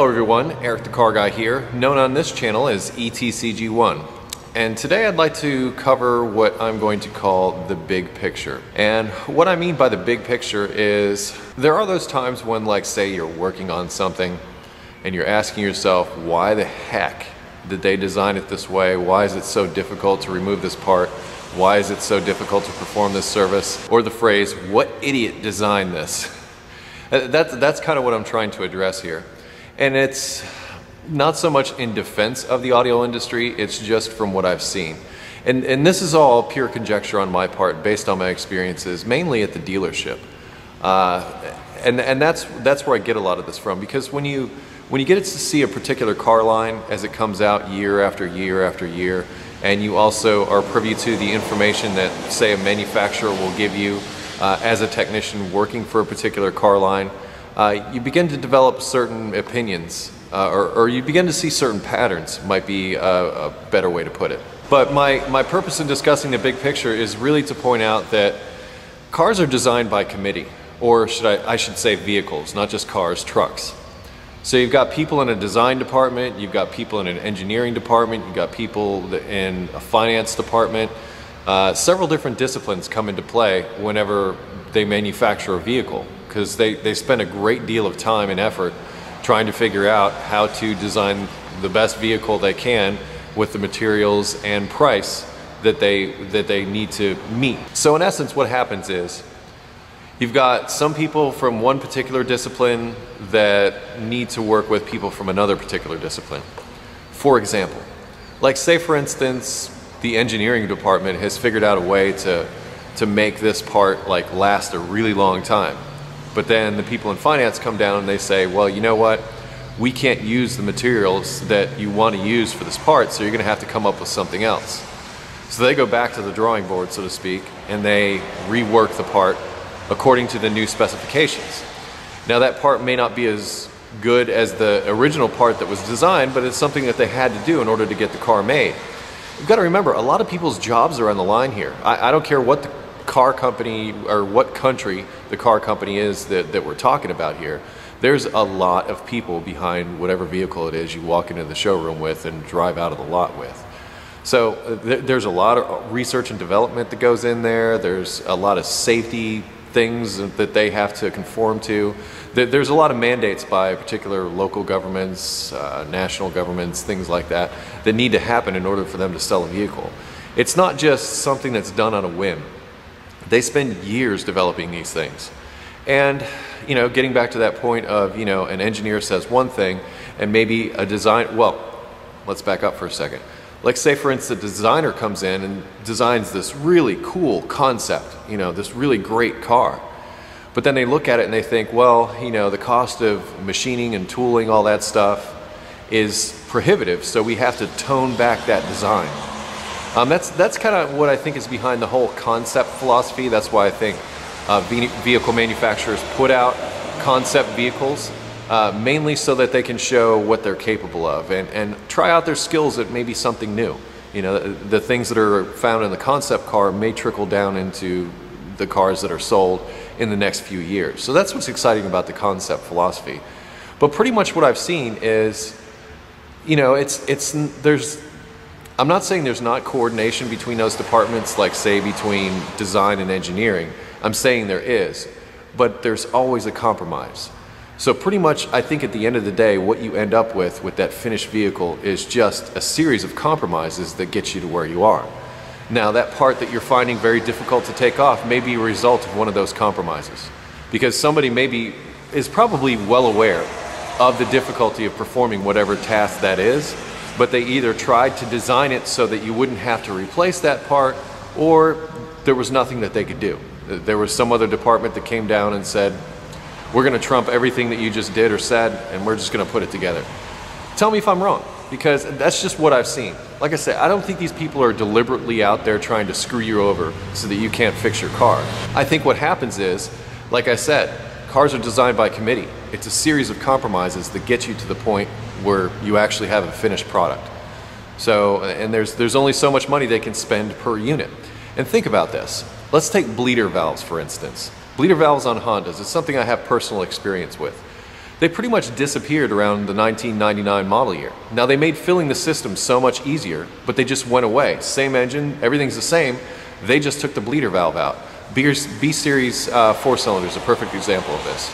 Hello everyone, Eric the Car Guy here, known on this channel as ETCG1. And today I'd like to cover what I'm going to call the big picture. And what I mean by the big picture is there are those times when, like, say you're working on something and you're asking yourself, why the heck did they design it this way? Why is it so difficult to remove this part? Why is it so difficult to perform this service? Or the phrase, what idiot designed this? That's kind of what I'm trying to address here. And it's not so much in defense of the audio industry, it's just from what I've seen. And this is all pure conjecture on my part based on my experiences, mainly at the dealership. And that's where I get a lot of this from, because when you get to see a particular car line as it comes out year after year after year, and you also are privy to the information that, say, a manufacturer will give you as a technician working for a particular car line, you begin to develop certain opinions, or you begin to see certain patterns, might be a better way to put it. But my purpose in discussing the big picture is really to point out that cars are designed by committee, or I should say vehicles, not just cars, trucks. So you've got people in a design department, you've got people in an engineering department, you've got people in a finance department. Several different disciplines come into play whenever they manufacture a vehicle, because they spend a great deal of time and effort trying to figure out how to design the best vehicle they can with the materials and price that they need to meet. So in essence, what happens is you've got some people from one particular discipline that need to work with people from another particular discipline. For example, like, say for instance, the engineering department has figured out a way to make this part, like, last a really long time. But then the people in finance come down and they say, well, you know what? We can't use the materials that you want to use for this part, so you're going to have to come up with something else. So they go back to the drawing board, so to speak, and they rework the part according to the new specifications. Now, that part may not be as good as the original part that was designed, but it's something that they had to do in order to get the car made. You've got to remember, a lot of people's jobs are on the line here. I don't care what the car company or what country the car company is that we're talking about here. There's a lot of people behind whatever vehicle it is you walk into the showroom with and drive out of the lot with. So there's a lot of research and development that goes in there. There's a lot of safety things that they have to conform to. There's a lot of mandates by particular local governments, national governments, things like that need to happen in order for them to sell a vehicle. It's not just something that's done on a whim. They spend years developing these things. And, you know, getting back to that point of, you know, an engineer says one thing and maybe a design, well, let's back up for a second. Like, say for instance, the designer comes in and designs this really cool concept, you know, this really great car. But then they look at it and they think, well, you know, the cost of machining and tooling, all that stuff is prohibitive, so we have to tone back that design. That's kind of what I think is behind the whole concept philosophy. That's why I think vehicle manufacturers put out concept vehicles, mainly so that they can show what they're capable of and try out their skills at maybe something new. You know, the things that are found in the concept car may trickle down into the cars that are sold in the next few years. So that's what's exciting about the concept philosophy. But pretty much what I've seen is, you know, I'm not saying there's not coordination between those departments, like, say, between design and engineering. I'm saying there is, but there's always a compromise. So pretty much, I think at the end of the day, what you end up with that finished vehicle is just a series of compromises that get you to where you are. Now, that part that you're finding very difficult to take off may be a result of one of those compromises, because somebody is probably well aware of the difficulty of performing whatever task that is, but they either tried to design it so that you wouldn't have to replace that part, or there was nothing that they could do. There was some other department that came down and said, we're going to trump everything that you just did or said, and we're just going to put it together. Tell me if I'm wrong, because that's just what I've seen. Like I said, I don't think these people are deliberately out there trying to screw you over so that you can't fix your car. I think what happens is, like I said, cars are designed by committee. It's a series of compromises that get you to the point where you actually have a finished product. So, and there's only so much money they can spend per unit. And think about this. Let's take bleeder valves, for instance. Bleeder valves on Hondas is something I have personal experience with. They pretty much disappeared around the 1999 model year. Now they made filling the system so much easier, but they just went away. Same engine, everything's the same. They just took the bleeder valve out. B-Series four cylinders, a perfect example of this.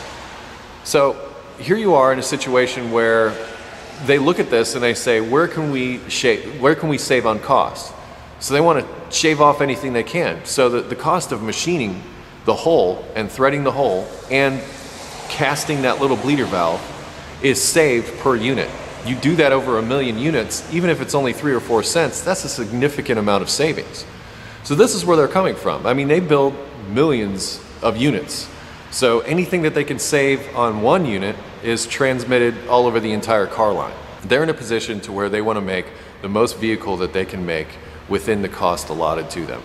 So here you are in a situation where they look at this and they say, where can we save on cost? So they want to shave off anything they can. So the cost of machining the hole and threading the hole and casting that little bleeder valve is saved per unit. You do that over 1,000,000 units, even if it's only 3 or 4 cents, that's a significant amount of savings. So this is where they're coming from. I mean, they build millions of units. So anything that they can save on one unit is transmitted all over the entire car line. They're in a position to where they want to make the most vehicle that they can make within the cost allotted to them.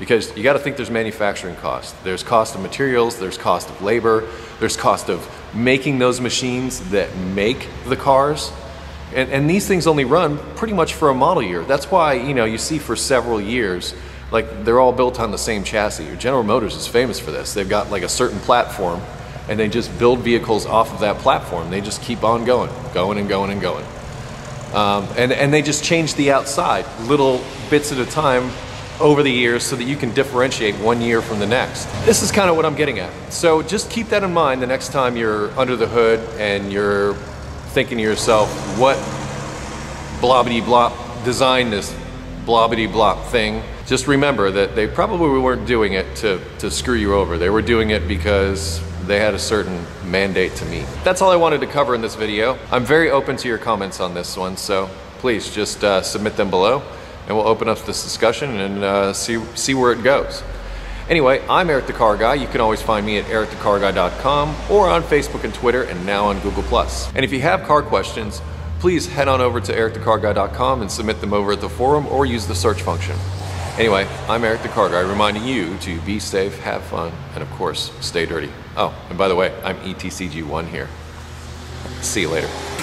Because you got to think there's manufacturing cost. There's cost of materials, there's cost of labor, there's cost of making those machines that make the cars. And these things only run pretty much for a model year. That's why, you know, you see for several years, like they're all built on the same chassis. General Motors is famous for this. They've got like a certain platform and they just build vehicles off of that platform. They just keep on going, going and going and going. And they just change the outside little bits at a time over the years so that you can differentiate one year from the next. This is kind of what I'm getting at. So just keep that in mind the next time you're under the hood and you're thinking to yourself, what blobbity-blop designed this blobbity-blop thing? Just remember that they probably weren't doing it to screw you over. They were doing it because they had a certain mandate to meet. That's all I wanted to cover in this video. I'm very open to your comments on this one, so please just submit them below and we'll open up this discussion and see where it goes. Anyway, I'm Eric the Car Guy. You can always find me at ericthecarguy.com or on Facebook and Twitter and now on Google+. And if you have car questions, please head on over to ericthecarguy.com and submit them over at the forum or use the search function. Anyway, I'm Eric the Car Guy reminding you to be safe, have fun, and of course, stay dirty. Oh, and by the way, I'm ETCG1 here. See you later.